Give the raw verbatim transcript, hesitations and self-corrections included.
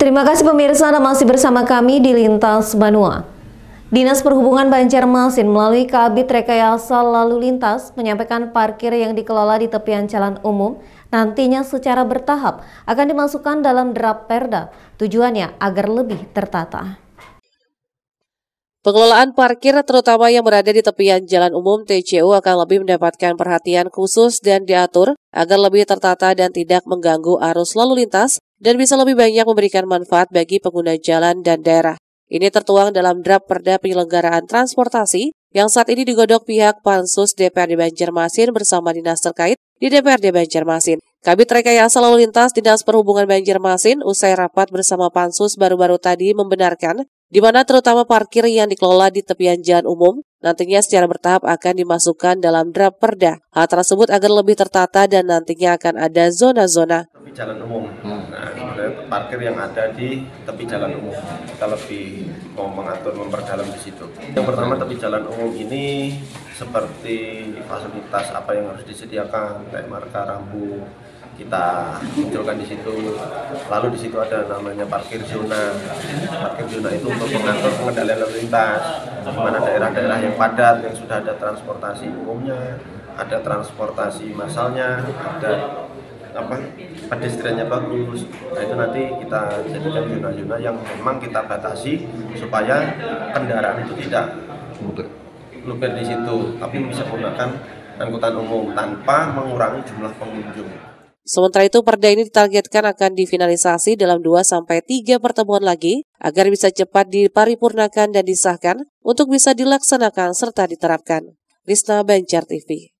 Terima kasih pemirsa Anda masih bersama kami di Lintas Banua. Dinas Perhubungan Banjarmasin melalui Kabid Rekayasa Lalu Lintas menyampaikan parkir yang dikelola di tepian jalan umum nantinya secara bertahap akan dimasukkan dalam draft Perda, tujuannya agar lebih tertata. Pengelolaan parkir terutama yang berada di tepian jalan umum T C U akan lebih mendapatkan perhatian khusus dan diatur agar lebih tertata dan tidak mengganggu arus lalu lintas dan bisa lebih banyak memberikan manfaat bagi pengguna jalan dan daerah. Ini tertuang dalam draft Perda Penyelenggaraan Transportasi yang saat ini digodok pihak Pansus D P R D Banjarmasin bersama dinas terkait di D P R D Banjarmasin. Kabid Rekayasa Lalu Lintas Dinas Perhubungan Banjarmasin usai rapat bersama Pansus baru-baru tadi membenarkan di mana terutama parkir yang dikelola di tepian jalan umum nantinya secara bertahap akan dimasukkan dalam draft Perda. Hal tersebut agar lebih tertata dan nantinya akan ada zona-zona. Tepi jalan umum, nah, parkir yang ada di tepi jalan umum, kita lebih mau mengatur, memperdalam di situ. Yang pertama, tepi jalan umum ini seperti fasilitas apa yang harus disediakan, kayak marka, rambu, kita munculkan di situ. Lalu di situ ada namanya parkir zona. Parkir zona itu untuk mengatur pengendalian lalu lintas, di mana daerah-daerah yang padat yang sudah ada transportasi umumnya, ada transportasi massalnya, ada apa pedestriannya bagus. Nah, itu nanti kita jadikan zona-zona yang memang kita batasi supaya kendaraan itu tidak luber di situ, tapi bisa menggunakan angkutan umum tanpa mengurangi jumlah pengunjung. Sementara itu, Perda ini ditargetkan akan difinalisasi dalam dua sampai tiga pertemuan lagi agar bisa cepat diparipurnakan dan disahkan untuk bisa dilaksanakan serta diterapkan. Lintas Banua Banjar T V.